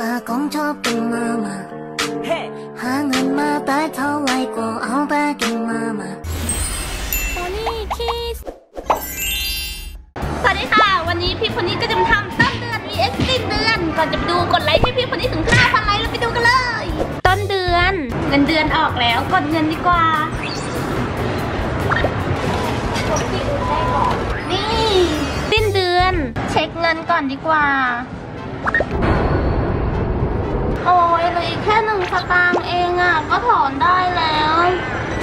ปากองชอบกินมาม่าหาเงินมาได้เท่าไรก็เอาไปกินมาม่าตอนนี้คิดสวัสดีค่ะวันนี้พี่คนนี้ก็จะมาทำต้นเดือน vs สิ้นเดือนก่อนจะไปดูกดไลค์ให้พี่คนนี้ถึง 5,000 ไลค์แล้วไปดูกันเลยต้นเดือนเงินเดือนออกแล้วกดเงินดีกว่านี่สิ้นเดือนเช็คเงินก่อนดีกว่าโอ้ยเลยแค่1 สตางค์เองอ่ะก็ถอนได้แล้ว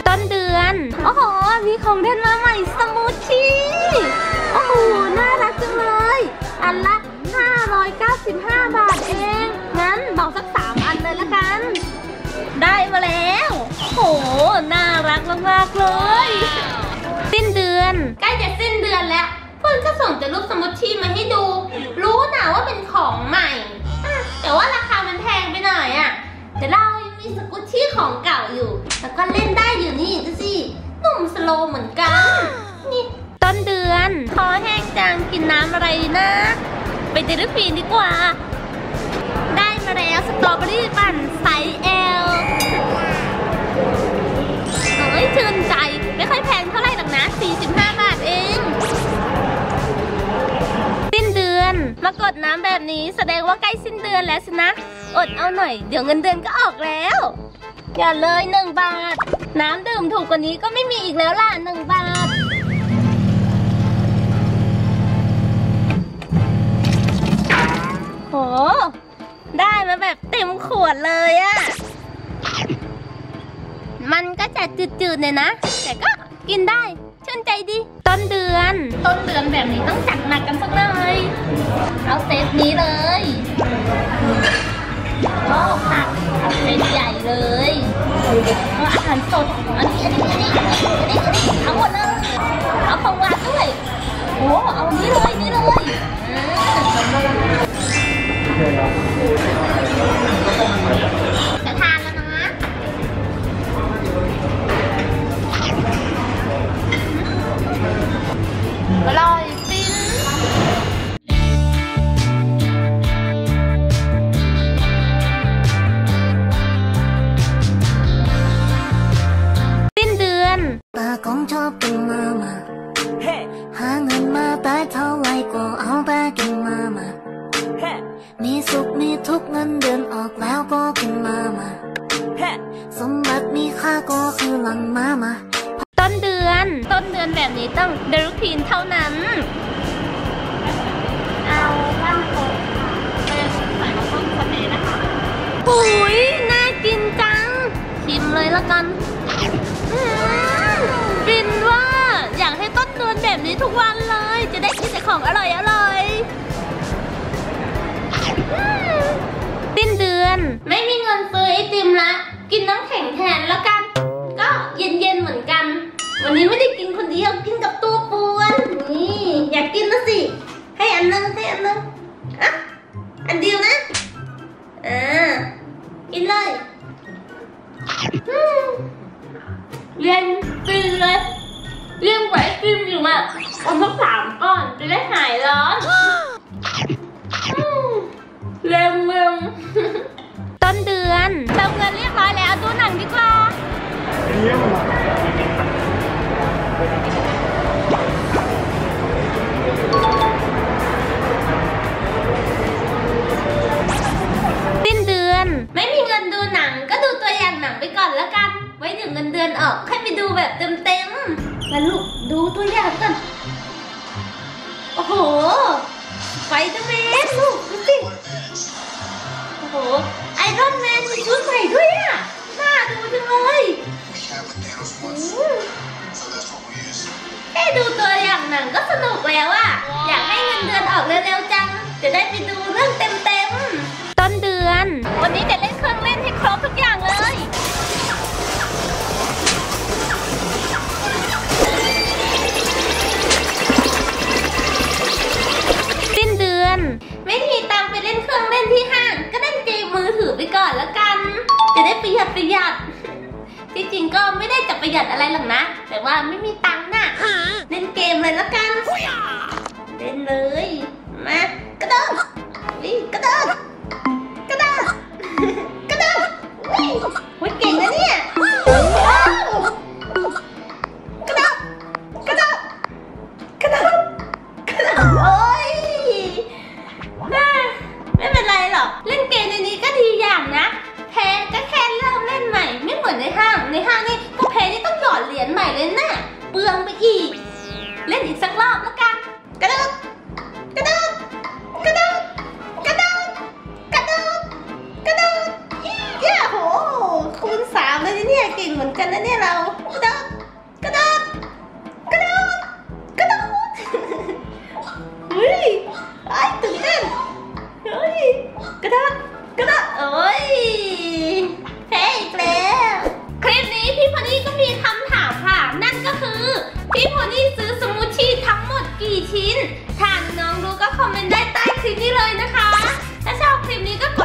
ต้นเดือนโอ้โหมีของเล่นมาใหม่สมูทชี่โอ้โหน่ารักจังเลยอันละ595 บาทเองงั้นบอกสัก3 อันเลยละกันได้มาแล้วโอ้โหน่ารักมากๆเลยสิ้นเดือนใกล้จะสิ้นเดือนแล้วเพื่อนก็ส่งแต่รูปสมูทชี่มาให้ดูรู้นะว่าเป็นของใหม่แต่ว่าราคามันแพงไปหน่อยอ่ะแต่เรายังมีสกู๊ตชี่ของเก่าอยู่แล้วก็เล่นได้อยู่นี่ดูสินุ่มสโลเหมือนกันนี่ต้นเดือนคอแห้งจังกินน้ำอะไรนะไปเดลิฟีดีกว่าได้มาแล้วสตรอเบอรี่ปั่นไซส์Lเฮ้ยชื่นใจไม่ค่อยแพงเท่าไหร่หรอกนะ45 บาทเองมากดน้ำแบบนี้แสดงว่าใกล้สิ้นเดือนแล้วสินะอดเอาหน่อยเดี๋ยวเงินเดือนก็ออกแล้วอย่าเลย1 บาทน้ำดื่มถูกกว่านี้ก็ไม่มีอีกแล้วล่ะ1 บาทโหได้มาแบบเต็มขวดเลยอะมันก็จะจืดๆเลยนะแต่ก็กินได้ชื่นใจดีต้นเดือนแบบนี้ต้องจัดหนักกันสักหน่อยเอาเซตนี้เลยก็ผักเอาเซตใหญ่เลยเอาอาหารสดอันนี้เอาหมดเลยเอาของหวานด้วยโอ้เอานี้เลยจะทานแล้วนะอร่อยปิ้งสิ้นเดือนปากองชอบกินมาม่าหาเงินมาได้เท่าไรก็เอาไปกินมาม่ามีสุขมีทุกเงินเดือนออกแล้วก็กินมาม่าสมบัติมีค่าก็คือหลังมาม่าต้นเดือนแบบนี้ต้องเดรุคีนเท่านั้นเอาข้าวต้มเป็นใส่ข้าวต้มคอนเนตนะคะปุ้ยน่ากินจังชิมเลยละกันบินว่าอยากให้ต้นเดือนแบบนี้ทุกวันเลยจะได้กินแต่ของอร่อยสิ้นเดือนไม่มีเงินซื้อไอติมละกินน้ำแข็งแทนแล้วกันก็เย็นเหมือนกันวันนี้ไม่ได้กินคนเดียวกินกับตัวป่วนนี่อยากกินนะสิให้อันนึงอ่ะอันเดียวนะกินเลยเย็นกินเลยเลี้ยงไว้กินอยู่มาเอาสัก3 ก้อนจะได้หายร้อนเร็วๆต้นเดือนเติมเงินเรียบร้อยแล้วดูหนังดีกว่าสิ้นเดือนไม่มีเงินดูหนังก็ดูตัวอย่างหนังไปก่อนแล้วกันไว้ถึงเงินเดือนออกค่อยไปดูแบบเต็มแล้วลูกดูตัวอย่างกันโอ้โหไฟเดอร์แมนลูกดูสิโอ้โหไอรอนแมนมีชุดใหม่ด้วยอ่ะน่าดูจังเลยดูตัวอย่างหนังก็สนุกแล้วอ่ะอยากให้เงินเดือนออกเร็วๆจังจะได้ไปดูเรื่องเต็มต้นเดือนวันนี้จะเล่นเครื่องเล่นให้ครบทุกอย่างเลยสิ้นเดือนไม่มีตังไปเล่นเครื่องเล่นที่ห้างก็เล่นเกมมือถือไปก่อนแล้วกันจะได้ประหยัดที่จริงก็ไม่ได้จะประหยัดอะไรหรอกนะแต่ว่าไม่มีตังค์น่ะเล่นเกมเลยแล้วกันเล่นเลยมากระโดดนี่กระโดด อกเล่นเกมในนี้ก็ดีอย่างนะแพ้ก็แค่เริ่มเล่นใหม่ไม่เหมือนในห้างนี่ก็แพ้นี่ต้องหยอดเหรียญใหม่เลยนะเปลืองไปอีกเล่นอีกสักรอบแล้วกันกระโดดกระโดดกระโดดกระโดดกระโดดกระโดดเย้โหคูณ3เลยเนี่ยเก่งเหมือนกันนะเนี่ยเรากระโดดกระโดดกระโดดกระโดดเฮ้ยไอ้ตื่นเต้นเฮ้ยกระโดดกระโดดโอ้ยแพ้อีกแล้วคลิปนี้พี่พอนี่ก็มีคำถามค่ะนั่นก็คือพี่พอนี่ซื้อสมูทชี่ทั้งหมดกี่ชิ้นถ้าน้องรู้ก็คอมเมนต์ได้ใต้คลิปนี้เลยนะคะถ้าชอบคลิปนี้ก็กด